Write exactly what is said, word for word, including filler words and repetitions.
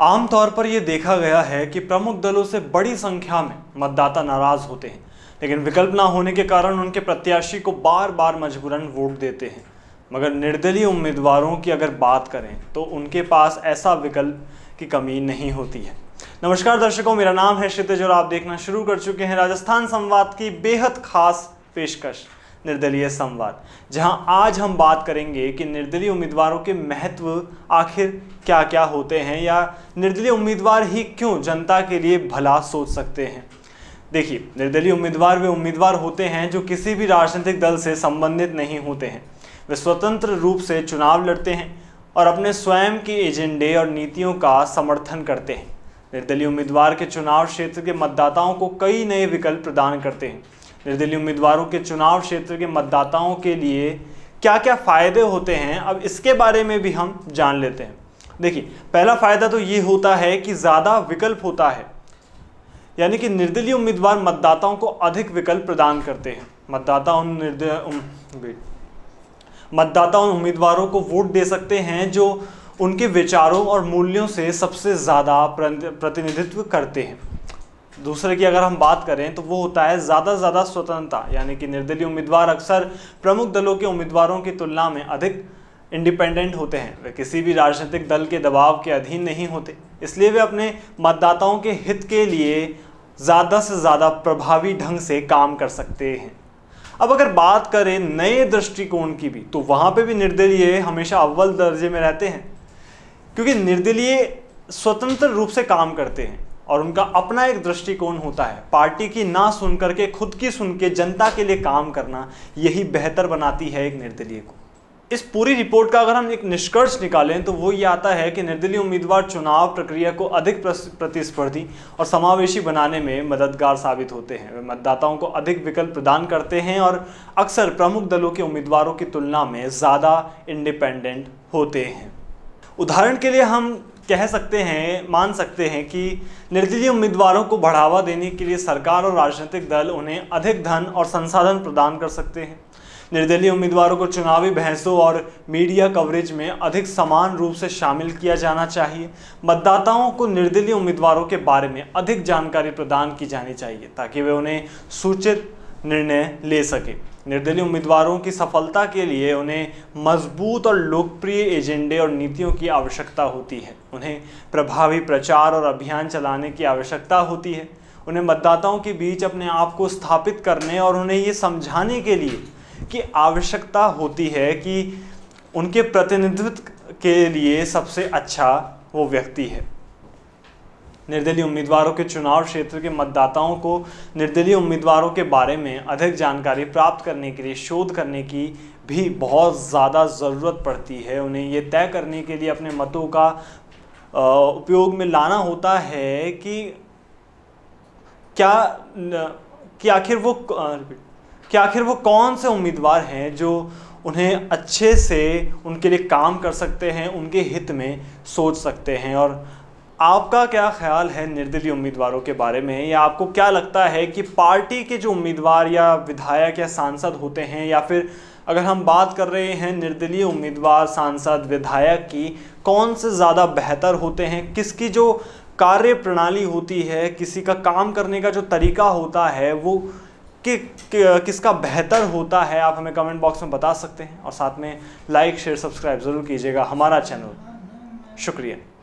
आमतौर पर यह देखा गया है कि प्रमुख दलों से बड़ी संख्या में मतदाता नाराज होते हैं, लेकिन विकल्प ना होने के कारण उनके प्रत्याशी को बार बार मजबूरन वोट देते हैं। मगर निर्दलीय उम्मीदवारों की अगर बात करें तो उनके पास ऐसा विकल्प की कमी नहीं होती है। नमस्कार दर्शकों, मेरा नाम है क्षितिज और आप देखना शुरू कर चुके हैं राजस्थान संवाद की बेहद खास पेशकश निर्दलीय संवाद, जहां आज हम बात करेंगे कि निर्दलीय उम्मीदवारों के महत्व आखिर क्या क्या होते हैं या निर्दलीय उम्मीदवार ही क्यों जनता के लिए भला सोच सकते हैं। देखिए, निर्दलीय उम्मीदवार वे उम्मीदवार होते हैं जो किसी भी राजनीतिक दल से संबंधित नहीं होते हैं। वे स्वतंत्र रूप से चुनाव लड़ते हैं और अपने स्वयं के एजेंडे और नीतियों का समर्थन करते हैं। निर्दलीय उम्मीदवार के चुनाव क्षेत्र के मतदाताओं को कई नए विकल्प प्रदान करते हैं। निर्दलीय उम्मीदवारों के चुनाव क्षेत्र के मतदाताओं के लिए क्या क्या फ़ायदे होते हैं, अब इसके बारे में भी हम जान लेते हैं। देखिए, पहला फ़ायदा तो ये होता है कि ज़्यादा विकल्प होता है, यानी कि निर्दलीय उम्मीदवार मतदाताओं को अधिक विकल्प प्रदान करते हैं। मतदाता उन निर्दलीय मतदाता उन उम्मीदवारों को वोट दे सकते हैं जो उनके विचारों और मूल्यों से सबसे ज़्यादा प्रतिनिधित्व करते हैं। दूसरे की अगर हम बात करें तो वो होता है ज़्यादा से ज़्यादा स्वतंत्रता, यानी कि निर्दलीय उम्मीदवार अक्सर प्रमुख दलों के उम्मीदवारों की तुलना में अधिक इंडिपेंडेंट होते हैं। वे किसी भी राजनीतिक दल के दबाव के अधीन नहीं होते, इसलिए वे अपने मतदाताओं के हित के लिए ज़्यादा से ज़्यादा प्रभावी ढंग से काम कर सकते हैं। अब अगर बात करें नए दृष्टिकोण की भी, तो वहाँ पर भी निर्दलीय हमेशा अव्वल दर्जे में रहते हैं, क्योंकि निर्दलीय स्वतंत्र रूप से काम करते हैं और उनका अपना एक दृष्टिकोण होता है। पार्टी की ना सुन करके खुद की सुन के जनता के लिए काम करना, यही बेहतर बनाती है एक निर्दलीय को। इस पूरी रिपोर्ट का अगर हम एक निष्कर्ष निकालें तो वो ये आता है कि निर्दलीय उम्मीदवार चुनाव प्रक्रिया को अधिक प्रतिस्पर्धी और समावेशी बनाने में मददगार साबित होते हैं। वे मतदाताओं को अधिक विकल्प प्रदान करते हैं और अक्सर प्रमुख दलों के उम्मीदवारों की तुलना में ज़्यादा इंडिपेंडेंट होते हैं। उदाहरण के लिए हम कह सकते हैं, मान सकते हैं कि निर्दलीय उम्मीदवारों को बढ़ावा देने के लिए सरकार और राजनीतिक दल उन्हें अधिक धन और संसाधन प्रदान कर सकते हैं। निर्दलीय उम्मीदवारों को चुनावी बहसों और मीडिया कवरेज में अधिक समान रूप से शामिल किया जाना चाहिए। मतदाताओं को निर्दलीय उम्मीदवारों के बारे में अधिक जानकारी प्रदान की जानी चाहिए ताकि वे उन्हें सूचित निर्णय ले सके। निर्दलीय उम्मीदवारों की सफलता के लिए उन्हें मजबूत और लोकप्रिय एजेंडे और नीतियों की आवश्यकता होती है। उन्हें प्रभावी प्रचार और अभियान चलाने की आवश्यकता होती है। उन्हें मतदाताओं के बीच अपने आप को स्थापित करने और उन्हें ये समझाने के लिए कि आवश्यकता होती है कि उनके प्रतिनिधित्व के लिए सबसे अच्छा वो व्यक्ति है। निर्दलीय उम्मीदवारों के चुनाव क्षेत्र के मतदाताओं को निर्दलीय उम्मीदवारों के बारे में अधिक जानकारी प्राप्त करने के लिए शोध करने की भी बहुत ज़्यादा ज़रूरत पड़ती है। उन्हें ये तय करने के लिए अपने मतों का उपयोग में लाना होता है कि क्या कि आखिर वो कि आखिर वो कौन से उम्मीदवार हैं जो उन्हें अच्छे से उनके लिए काम कर सकते हैं, उनके हित में सोच सकते हैं। और आपका क्या ख्याल है निर्दलीय उम्मीदवारों के बारे में, या आपको क्या लगता है कि पार्टी के जो उम्मीदवार या विधायक या सांसद होते हैं, या फिर अगर हम बात कर रहे हैं निर्दलीय उम्मीदवार सांसद विधायक की, कौन से ज़्यादा बेहतर होते हैं? किसकी जो कार्य प्रणाली होती है, किसी का काम करने का जो तरीका होता है, वो कि, कि किसका बेहतर होता है? आप हमें कमेंट बॉक्स में बता सकते हैं और साथ में लाइक शेयर सब्सक्राइब ज़रूर कीजिएगा हमारा चैनल। शुक्रिया।